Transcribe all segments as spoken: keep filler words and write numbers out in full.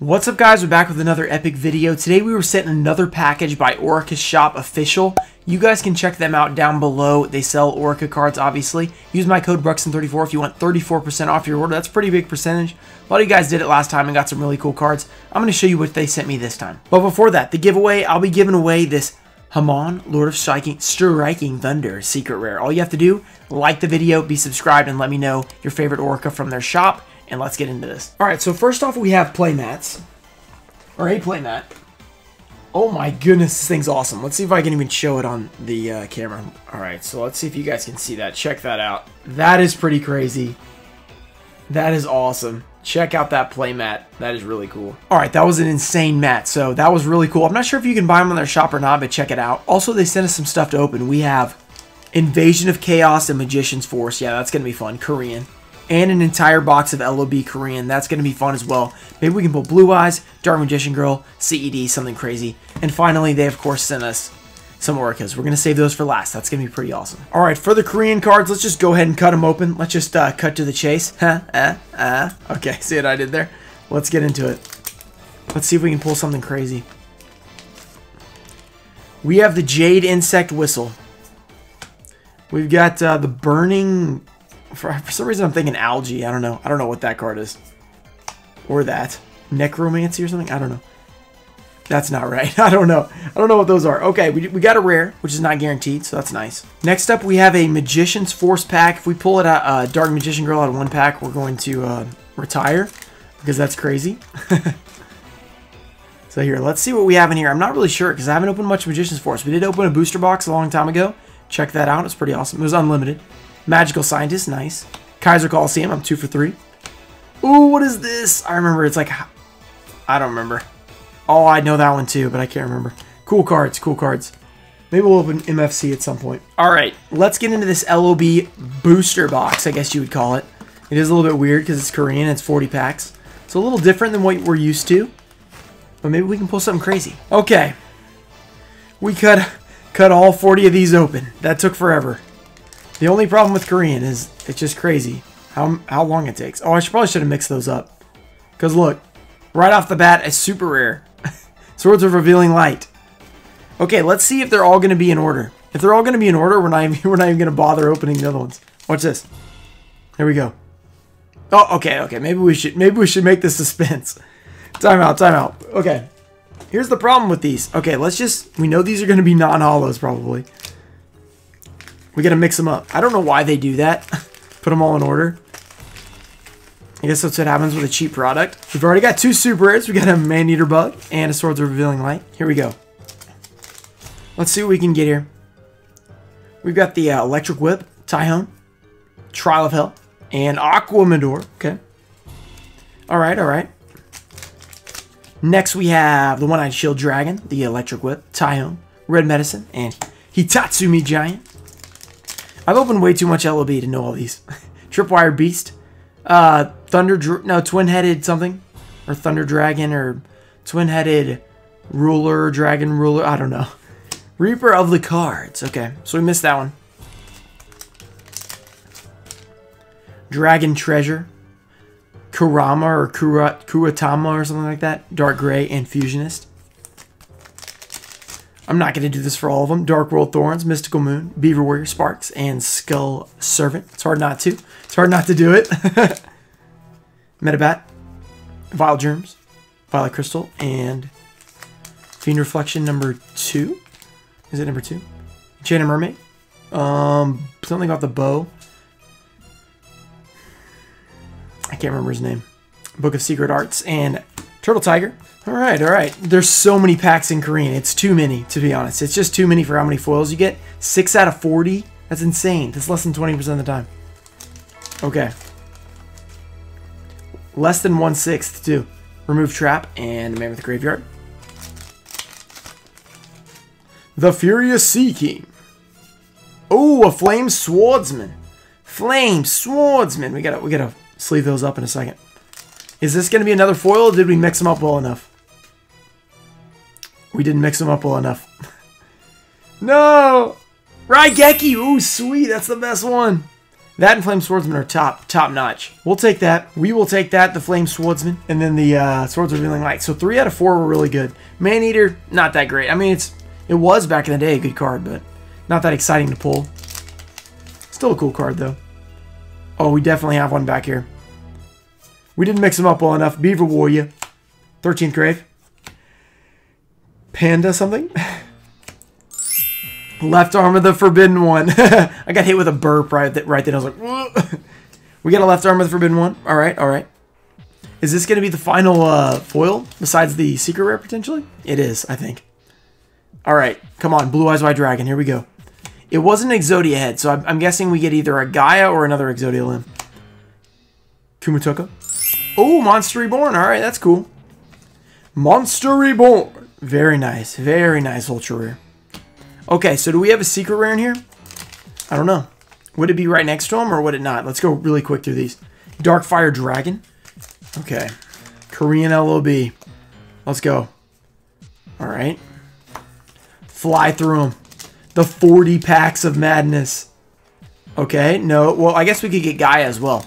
What's up guys, we're back with another epic video. Today we were sent another package by Orica Shop Official. You guys can check them out down below. They sell Orica cards, obviously. Use my code Ruxin thirty-four if you want thirty-four percent off your order. That's a pretty big percentage. A lot of you guys did it last time and got some really cool cards. I'm going to show you what they sent me this time. But before that, the giveaway, I'll be giving away this Hamon, Lord of Striking, Striking Thunder Secret Rare. All you have to do, like the video, be subscribed, and let me know your favorite Orica from their shop. And let's get into this. All right, so first off, we have playmats, or a playmat. Oh my goodness, this thing's awesome. Let's see if I can even show it on the uh, camera. All right, so let's see if you guys can see that. Check that out. That is pretty crazy. That is awesome. Check out that playmat. That is really cool. All right, that was an insane mat, so that was really cool. I'm not sure if you can buy them on their shop or not, but check it out. Also, they sent us some stuff to open. We have Invasion of Chaos and Magician's Force. Yeah, that's going to be fun. Korean. And an entire box of L O B Korean. That's going to be fun as well. Maybe we can put Blue Eyes, Dark Magician Girl, C E D, something crazy. And finally, they, of course, sent us some Oricas. We're going to save those for last. That's going to be pretty awesome. All right, for the Korean cards, let's just go ahead and cut them open. Let's just uh, cut to the chase. Huh? Uh, uh. Okay, see what I did there? Let's get into it. Let's see if we can pull something crazy. We have the Jade Insect Whistle. We've got uh, the Burning... For, for some reason, I'm thinking algae. I don't know. I don't know what that card is. Or that. Necromancy or something? I don't know. That's not right. I don't know. I don't know what those are. Okay, we, we got a rare, which is not guaranteed, so that's nice. Next up, we have a Magician's Force pack. If we pull it out, uh, Dark Magician Girl out of one pack, we're going to uh, retire, because that's crazy. So here, let's see what we have in here. I'm not really sure, because I haven't opened much Magician's Force. We did open a booster box a long time ago. Check that out. It's pretty awesome. It was unlimited. Magical Scientist, nice. Kaiser Coliseum, I'm two for three. Ooh, what is this? I remember, it's like, I don't remember. Oh, I know that one too, but I can't remember. Cool cards, cool cards. Maybe we'll open M F C at some point. All right, let's get into this L O B booster box, I guess you would call it. It is a little bit weird because it's Korean and it's forty packs. It's a little different than what we're used to, but maybe we can pull something crazy. Okay, we cut, cut all forty of these open. That took forever. The only problem with Korean is it's just crazy how, how long it takes. Oh, I should, probably should have mixed those up. Because look, right off the bat, a super rare. Swords of Revealing Light. Okay, let's see if they're all going to be in order. If they're all going to be in order, we're not even, we're not even going to bother opening the other ones. Watch this. Here we go. Oh, okay, okay. Maybe we should maybe we should make this suspense. Time out, time out. Okay. Here's the problem with these. Okay, let's just... We know these are going to be non-hollows probably. We gotta mix them up. I don't know why they do that. Put them all in order. I guess that's what happens with a cheap product. We've already got two super rares. We got a Man Eater Bug and a Swords of Revealing Light. Here we go. Let's see what we can get here. We've got the uh, Electric Whip, Tyhon, Trial of Hell, and Aquamador. Okay. All right, all right. Next we have the One-Eyed Shield Dragon, the Electric Whip, Tyhon, Red Medicine, and Hitatsumi Giant. I've opened way too much L O B to know all these. Tripwire Beast, uh, Thunder, Dr no, Twin-Headed something, or Thunder Dragon, or Twin-Headed Ruler, Dragon Ruler, I don't know. Reaper of the Cards, okay, so we missed that one. Dragon Treasure, Kurama, or Kura Kuratama, or something like that, Dark Gray, and Fusionist. I'm not going to do this for all of them. Dark World Thorns, Mystical Moon, Beaver Warrior, Sparks, and Skull Servant. It's hard not to. It's hard not to do it. Metabat, Vile Germs, Violet Crystal, and Fiend Reflection number two. Is it number two? Enchanted Mermaid. Um, something about the bow. I can't remember his name. Book of Secret Arts, and Turtle Tiger. All right, all right. There's so many packs in Korean. It's too many, to be honest. It's just too many for how many foils you get. six out of forty? That's insane. That's less than twenty percent of the time. Okay. Less than one-sixth, too. Remove Trap and Mammoth Graveyard. The Furious Sea King. Oh, a Flame Swordsman. Flame Swordsman. We gotta, we gotta sleeve those up in a second. Is this going to be another foil, or did we mix them up well enough? We didn't mix them up well enough. No! Raigeki! Ooh, sweet! That's the best one! That and Flame Swordsman are top, top notch. We'll take that. We will take that, the Flame Swordsman, and then the uh, Swords of Revealing Light. So three out of four were really good. Man Eater, not that great. I mean, it's it was back in the day a good card, but not that exciting to pull. Still a cool card, though. Oh, we definitely have one back here. We didn't mix them up well enough. Beaver Warrior, thirteenth Grave. Panda something? Left Arm of the Forbidden One. I got hit with a burp right, th right then. I was like, whoa. We got a Left Arm of the Forbidden One. All right, all right. Is this going to be the final uh, foil besides the secret rare potentially? It is, I think. All right, come on. Blue Eyes White Dragon. Here we go. It wasn't an Exodia head, so I'm, I'm guessing we get either a Gaia or another Exodia limb. Kumatoka. Oh, Monster Reborn. All right, that's cool. Monster Reborn. Very nice. Very nice ultra rare. Okay, so do we have a secret rare in here? I don't know. Would it be right next to him or would it not? Let's go really quick through these. Darkfire Dragon. Okay. Korean L O B. Let's go. All right. Fly through them. The forty packs of madness. Okay, no. Well, I guess we could get Gaia as well.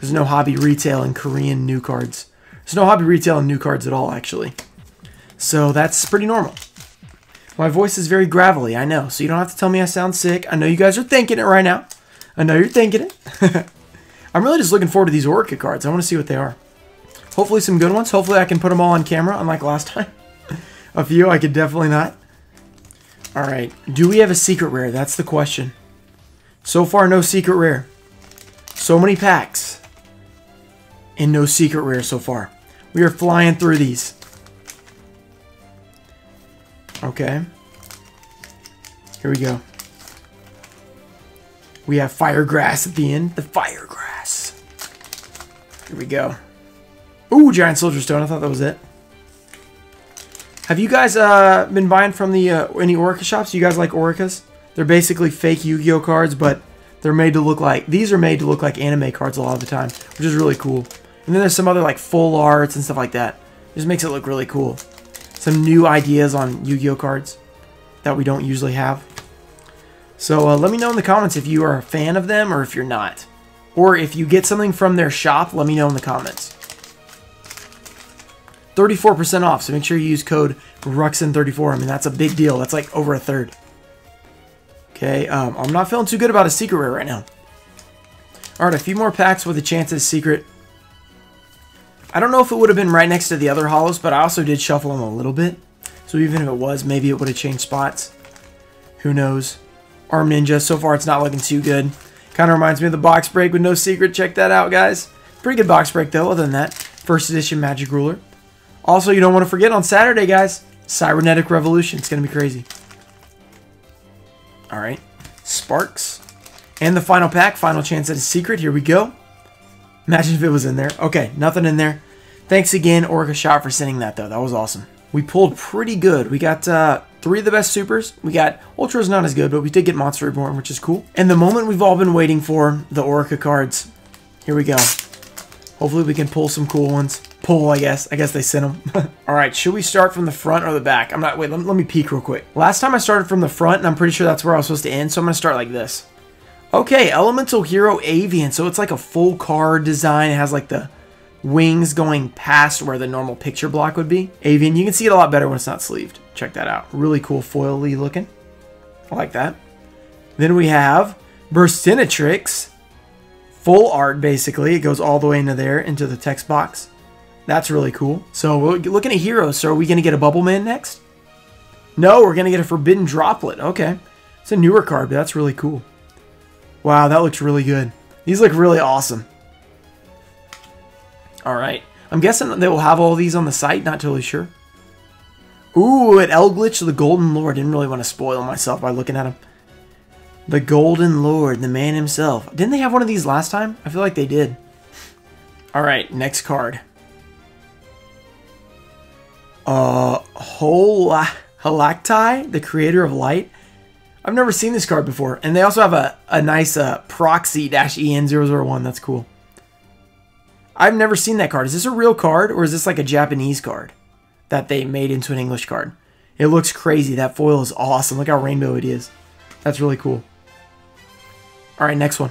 There's no hobby retail in Korean new cards. There's no hobby retail in new cards at all, actually. So that's pretty normal. My voice is very gravelly, I know, so you don't have to tell me I sound sick. I know you guys are thinking it right now. I know you're thinking it. I'm really just looking forward to these Orica cards. I want to see what they are. Hopefully some good ones. Hopefully I can put them all on camera, unlike last time. A few I could definitely not. All right. Do we have a secret rare? That's the question. So far, no secret rare. So many packs. And no secret rare so far. We are flying through these. Okay. Here we go. We have fire grass at the end. The fire grass. Here we go. Ooh, Giant Soldier Stone. I thought that was it. Have you guys uh, been buying from the uh, any Orica shops? You guys like Oricas? They're basically fake Yu-Gi-Oh cards, but they're made to look like... These are made to look like anime cards a lot of the time, which is really cool. And then there's some other like full arts and stuff like that. It just makes it look really cool. Some new ideas on Yu-Gi-Oh cards that we don't usually have. So uh, let me know in the comments if you are a fan of them or if you're not. Or if you get something from their shop, let me know in the comments. thirty-four percent off, so make sure you use code Ruxin thirty-four. I mean, that's a big deal. That's like over a third. Okay, um, I'm not feeling too good about a secret rare right now. All right, a few more packs with a chance at a secret. I don't know if it would have been right next to the other hollows, but I also did shuffle them a little bit. So even if it was, maybe it would have changed spots. Who knows? Arm Ninja, so far it's not looking too good. Kind of reminds me of the box break with no secret. Check that out, guys. Pretty good box break, though, other than that. First edition Magic Ruler. Also, you don't want to forget on Saturday, guys. Cybernetic Revolution. It's going to be crazy. All right. Sparks. And the final pack. Final chance at a secret. Here we go. Imagine if it was in there. Okay, nothing in there. Thanks again, Orica Shop, for sending that, though. That was awesome. We pulled pretty good. We got uh, three of the best supers. We got Ultra's not as good, but we did get Monster Reborn, which is cool. And the moment we've all been waiting for, the Orica cards. Here we go. Hopefully we can pull some cool ones. Pull, I guess. I guess they sent them. All right, should we start from the front or the back? I'm not... Wait, let me, let me peek real quick. Last time I started from the front, and I'm pretty sure that's where I was supposed to end, so I'm going to start like this. Okay, Elemental Hero Avian. So it's like a full card design. It has like the wings going past where the normal picture block would be. Avian, you can see it a lot better when it's not sleeved. Check that out. Really cool foil-y looking. I like that. Then we have Burstinatrix. Full art, basically. It goes all the way into there, into the text box. That's really cool. So we're looking at heroes. So are we going to get a Bubble Man next? No, we're going to get a Forbidden Droplet. Okay. It's a newer card, but that's really cool. Wow, that looks really good. These look really awesome. All right. I'm guessing they will have all these on the site. Not totally sure. Ooh, at Elglitch, the Golden Lord. Didn't really want to spoil myself by looking at him. The Golden Lord, the man himself. Didn't they have one of these last time? I feel like they did. All right, next card. Uh, Holactai, the creator of light. I've never seen this card before. And they also have a, a nice uh, proxy E N zero zero one. That's cool. I've never seen that card. Is this a real card or is this like a Japanese card that they made into an English card? It looks crazy. That foil is awesome. Look how rainbow it is. That's really cool. All right, next one.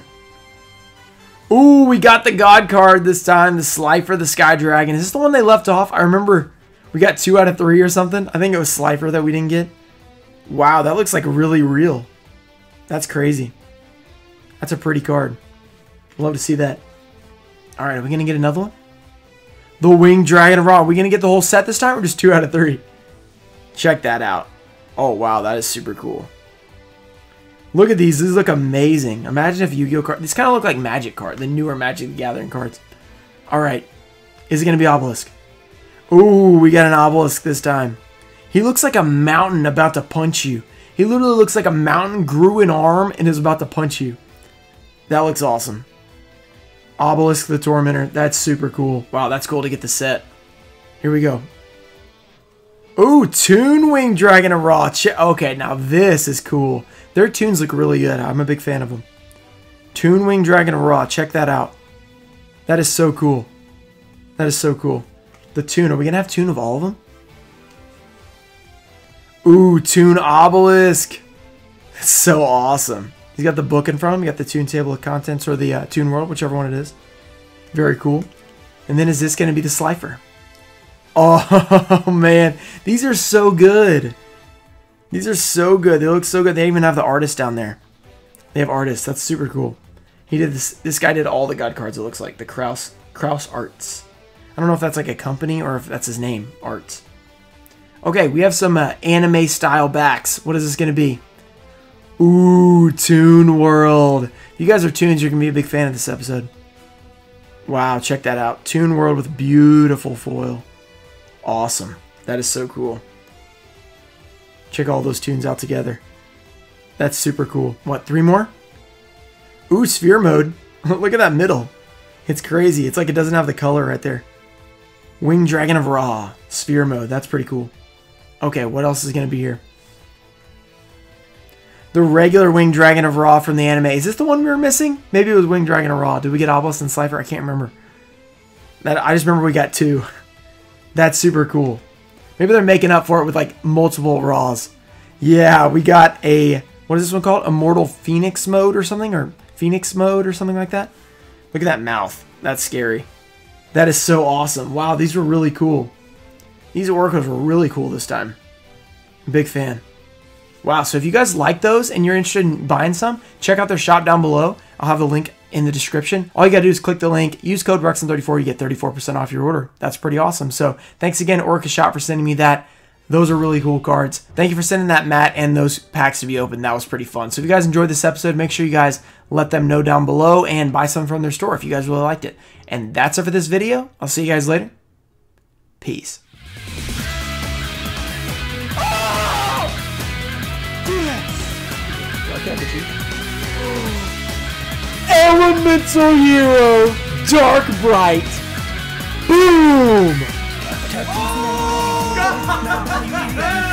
Ooh, we got the God card this time, the Slifer the Sky Dragon. Is this the one they left off? I remember we got two out of three or something. I think it was Slifer that we didn't get. Wow, that looks like really real. That's crazy. That's a pretty card. Love to see that. Alright, are we going to get another one? The Winged Dragon of Ra. Are we going to get the whole set this time or just two out of three? Check that out. Oh, wow, that is super cool. Look at these. These look amazing. Imagine if Yu-Gi-Oh cards. These kind of look like Magic cards, the newer Magic the Gathering cards. Alright. Is it going to be Obelisk? Ooh, we got an Obelisk this time. He looks like a mountain about to punch you. He literally looks like a mountain grew an arm and is about to punch you. That looks awesome. Obelisk the Tormentor. That's super cool. Wow, that's cool to get the set. Here we go. Ooh, Toon Wing Dragon of Ra. Okay, now this is cool. Their tunes look really good. I'm a big fan of them. Toon Wing Dragon of Ra. Check that out. That is so cool. That is so cool. The Toon. Are we going to have Toon of all of them? Ooh, Toon Obelisk. That's so awesome. He's got the book in front of him. You got the Toon Table of Contents or the uh, Toon World, whichever one it is. Very cool. And then is this going to be the Slifer? Oh, man. These are so good. These are so good. They look so good. They even have the artist down there. They have artists. That's super cool. He did this. This guy did all the God cards, it looks like. The Kraus, Kraus Arts. I don't know if that's like a company or if that's his name, Arts. Okay, we have some uh, anime-style backs. What is this going to be? Ooh, Toon World. If you guys are Toons, you're going to be a big fan of this episode. Wow, check that out. Toon World with beautiful foil. Awesome. That is so cool. Check all those Toons out together. That's super cool. What, three more? Ooh, Sphere Mode. Look at that middle. It's crazy. It's like it doesn't have the color right there. Winged Dragon of Ra. Sphere Mode. That's pretty cool. Okay, what else is going to be here? The regular Winged Dragon of Ra from the anime. Is this the one we were missing? Maybe it was Winged Dragon of Ra. Did we get Obelisk and Slifer? I can't remember. That I just remember we got two. That's super cool. Maybe they're making up for it with like multiple Raws. Yeah, we got a... What is this one called? Immortal Phoenix Mode or something? Or Phoenix Mode or something like that? Look at that mouth. That's scary. That is so awesome. Wow, these were really cool. These Oracles were really cool this time. Big fan. Wow, so if you guys like those and you're interested in buying some, check out their shop down below. I'll have the link in the description. All you got to do is click the link, use code Ruxin thirty-four, you get thirty-four percent off your order. That's pretty awesome. So thanks again, Orica Shop, for sending me that. Those are really cool cards. Thank you for sending that, Matt, and those packs to be opened. That was pretty fun. So if you guys enjoyed this episode, make sure you guys let them know down below and buy some from their store if you guys really liked it. And that's it for this video. I'll see you guys later. Peace. Elemental Hero, Dark Bright, Boom! Oh,